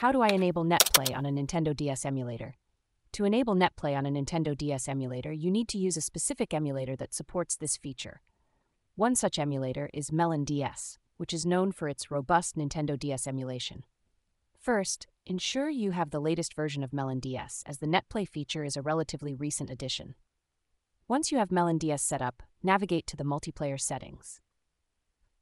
How do I enable Netplay on a Nintendo DS emulator? To enable Netplay on a Nintendo DS emulator, you need to use a specific emulator that supports this feature. One such emulator is melonDS, which is known for its robust Nintendo DS emulation. First, ensure you have the latest version of melonDS, as the Netplay feature is a relatively recent addition. Once you have melonDS set up, navigate to the multiplayer settings.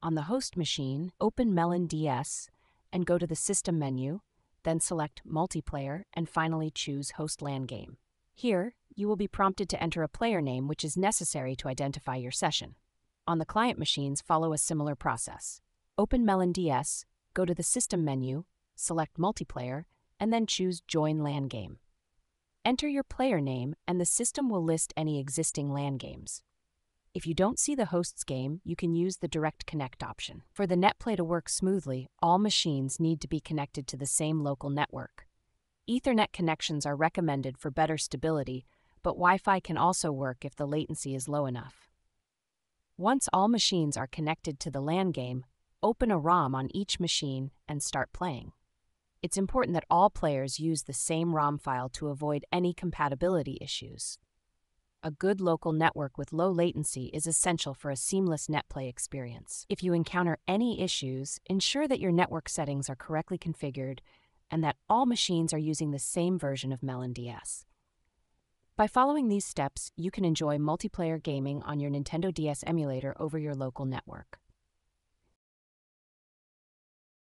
On the host machine, open melonDS and go to the System menu, then select Multiplayer and finally choose Host LAN Game. Here, you will be prompted to enter a player name which is necessary to identify your session. On the client machines, follow a similar process. Open melonDS, go to the System menu, select Multiplayer, and then choose Join LAN Game. Enter your player name and the system will list any existing LAN games. If you don't see the host's game, you can use the Direct Connect option. For the Netplay to work smoothly, all machines need to be connected to the same local network. Ethernet connections are recommended for better stability, but Wi-Fi can also work if the latency is low enough. Once all machines are connected to the LAN game, open a ROM on each machine and start playing. It's important that all players use the same ROM file to avoid any compatibility issues. A good local network with low latency is essential for a seamless Netplay experience. If you encounter any issues, ensure that your network settings are correctly configured and that all machines are using the same version of melonDS. By following these steps, you can enjoy multiplayer gaming on your Nintendo DS emulator over your local network.